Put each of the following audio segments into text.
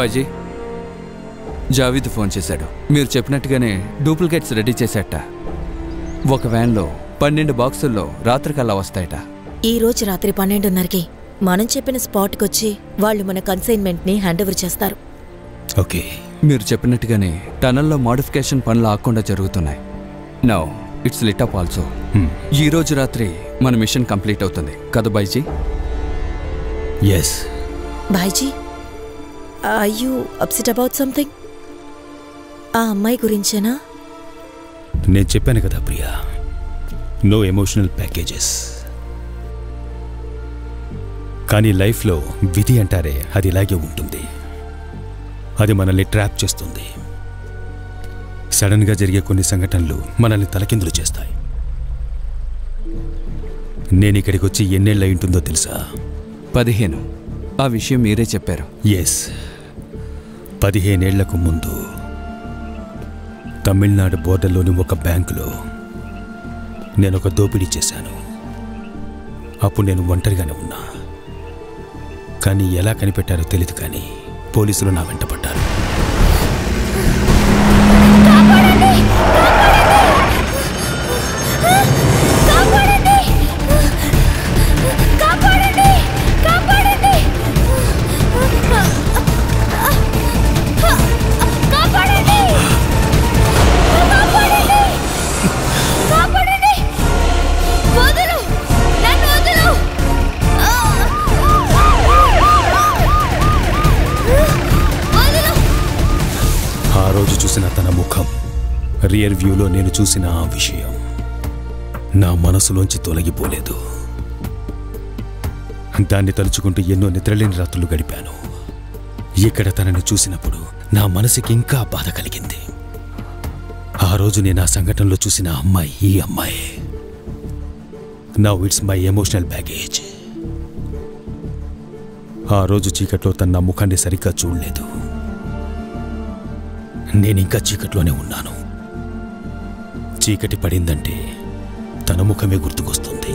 Bhaji, Javed phone చేశాడు. మీరు చెప్పినట్టుగానే డూప్లికేట్స్ రెడీ చేశాట. ఒక వ్యాన్లో 12 బాక్సుల్లో రాత్రికల్లా వస్తాయట. ఈ రోజు రాత్రి 12:30కి మనం చెప్పిన స్పాట్కి వచ్చి వాళ్ళు మన కన్సైన్మెంట్ని హ్యాండ్ ఓవర్ చేస్తారు. ఓకే, మీరు చెప్పినట్టుగానే టనల్లో మోడిఫికేషన్ పనులు ఆకుండా జరుగుతున్నాయి. Now it's lit up also. ఈ రోజు రాత్రి మన మిషన్ కంప్లీట్ అవుతుంది కదా బాయ్జీ? ఎస్ బాయ్జీ. Are you upset about something? ఆ అమ్మాయి గురించేనా? నేను చెప్పాను కదా ప్రియా, నో ఎమోషనల్ ప్యాకేజెస్. కానీ లైఫ్లో విధి అంటారే, అది ఇలాగే ఉంటుంది. అది మనల్ని ట్రాప్ చేస్తుంది. సడన్గా జరిగే కొన్ని సంఘటనలు మనల్ని తలకిందులు చేస్తాయి. నేను ఇక్కడికి వచ్చి ఎన్నేళ్ళు అయి ఉంటుందో తెలుసా? 15. ఆ విషయం మీరే చెప్పారు. ఎస్, 15 ఏళ్లకు ముందు తమిళనాడు బోర్డర్లోని ఒక బ్యాంకులో నేను ఒక దోపిడీ చేశాను. అప్పుడు నేను ఒంటరిగానే ఉన్నా. కానీ ఎలా కనిపెట్టారో తెలియదు, కానీ పోలీసులు నా వెంట పడ్డారు. రియర్ వ్యూలో నేను చూసిన ఆ విషయం నా మనసులోంచి తొలగిపోలేదు. దాన్ని తలుచుకుంటూ ఎన్నో నిద్రలేని రాత్రులు గడిపాను. ఇక్కడ తనను చూసినప్పుడు నా మనసుకి ఇంకా బాధ కలిగింది. ఆ రోజు నేను ఆ సంఘటనలో చూసిన అమ్మాయి ఈ అమ్మాయి. Now it's my emotional baggage. ఆ రోజు చీకట్లో తన నా ముఖాన్ని సరిగ్గా చూడలేదు. నేనింకా చీకట్లోనే ఉన్నాను. చీకటి పడిందంటే తన ముఖమే గుర్తుకొస్తుంది.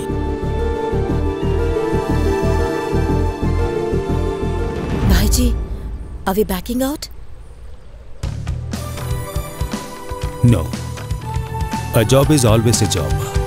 బాయ్జీ, are we backing out? No, a job is always a job.